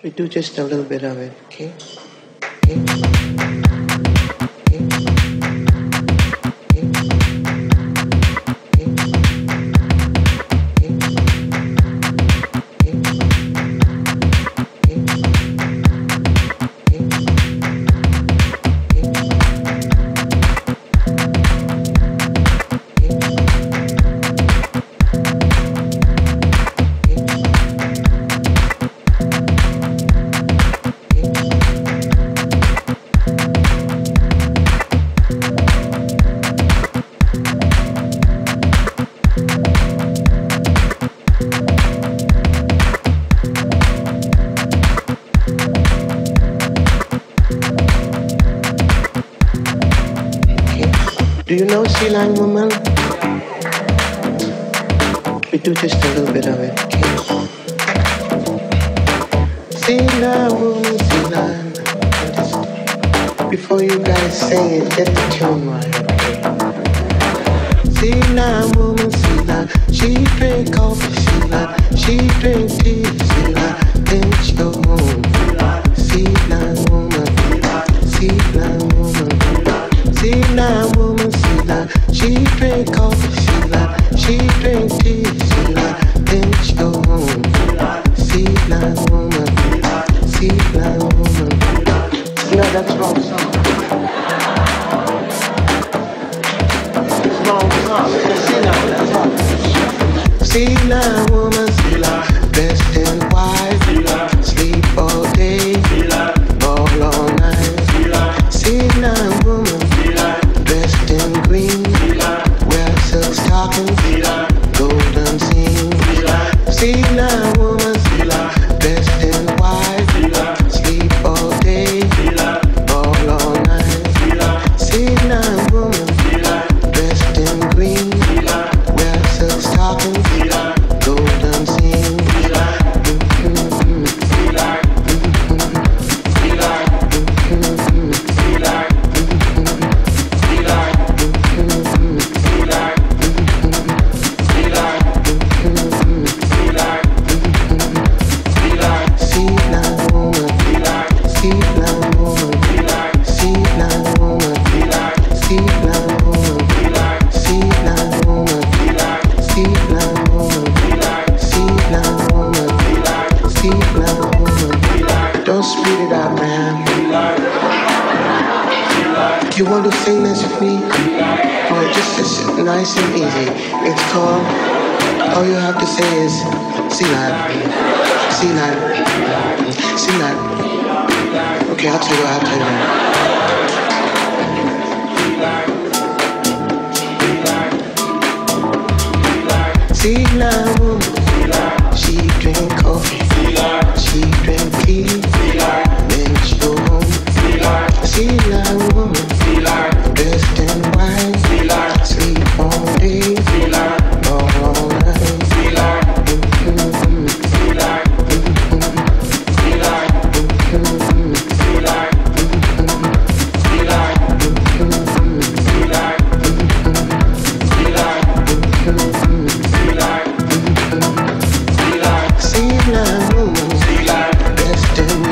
We do just a little bit of it, okay? Do you know See Line Woman? We do just a little bit of it, okay? See Line Woman, See Line. Before you guys sing it, get the tune right, okay? See Line Woman, See Line. She drink coffee, See Line. She drink tea, See Line. Then she go home, See Line Woman, See Line Woman, See Line Woman. She drink coffee, she lie. She drink tea, she lie. Then she go home. See Line Woman, See Line Woman. No, that's wrong song. It's wrong song. See Line Woman, See Line. Dressed in white, sleep all day, ball all night. See Line Woman, dressed in green. Golden scenes. See Line Woman, See Line. Dressed in white, sleep all day, ball all night. See Line Woman, dressed in green, wear silk stockings, golden scenes. Don't speed it up, man. You want to sing this with me? Oh, just it's nice and easy. It's called, all you have to say is, See Line, See Line, See Line. Okay, I'll tell you what I'll tell you. See Line Woman, she drink coffee, she drink tea, then she go home. See Line Woman, dressed in white, sleep all day, all See Line Woman, best in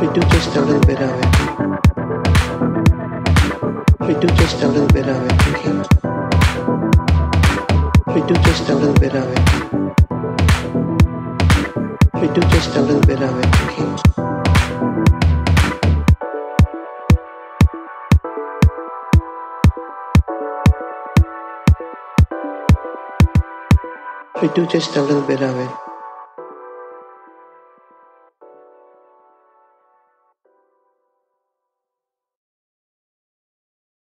We do just a little bit of everything. We do just a little bit of everything. We do just a little bit of everything. We do just a little bit of everything. We do just a little bit of it.